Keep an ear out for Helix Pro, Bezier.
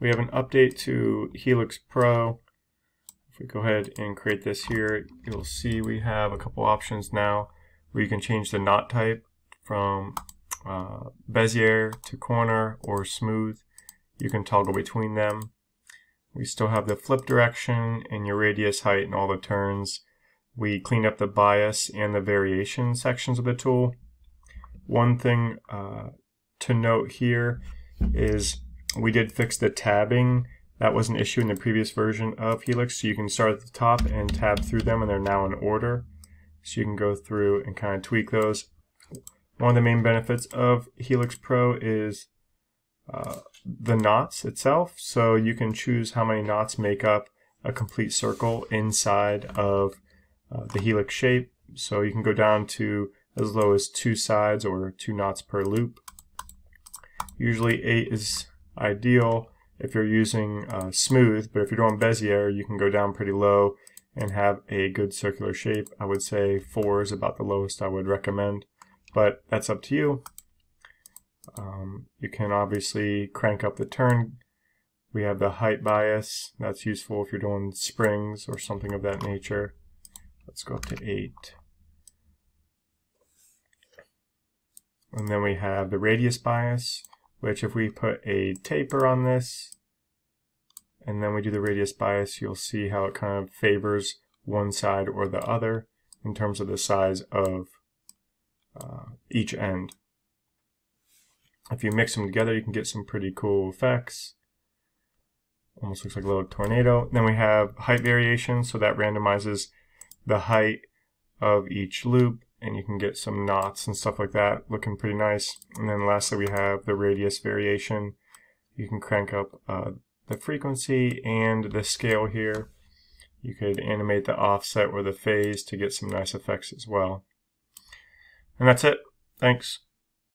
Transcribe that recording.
We have an update to Helix Pro. If we go ahead and create this here, you'll see we have a couple options now where you can change the knot type from Bezier to corner or smooth. You can toggle between them. We still have the flip direction and your radius, height, and all the turns. We cleaned up the bias and the variation sections of the tool. One thing to note here is we did fix the tabbing. That was an issue in the previous version of Helix, so you can start at the top and tab through them, and they're now in order. So you can go through and kind of tweak those. One of the main benefits of Helix Pro is the knots itself, so you can choose how many knots make up a complete circle inside of the helix shape. So you can go down to as low as 2 sides or 2 knots per loop. Usually 8 is ideal if you're using smooth, but if you're doing Bezier, you can go down pretty low and have a good circular shape. I would say 4 is about the lowest I would recommend, but that's up to you. You can obviously crank up the turn. We have the height bias. That's useful if you're doing springs or something of that nature. Let's go up to 8. And then we have the radius bias, which if we put a taper on this, and then we do the radius bias, you'll see how it kind of favors one side or the other in terms of the size of each end. If you mix them together, you can get some pretty cool effects. Almost looks like a little tornado. Then we have height variation, so that randomizes the height of each loop, and you can get some knots and stuff like that, looking pretty nice. And then lastly, we have the radius variation. You can crank up the frequency and the scale here. You could animate the offset or the phase to get some nice effects as well. And that's it. Thanks.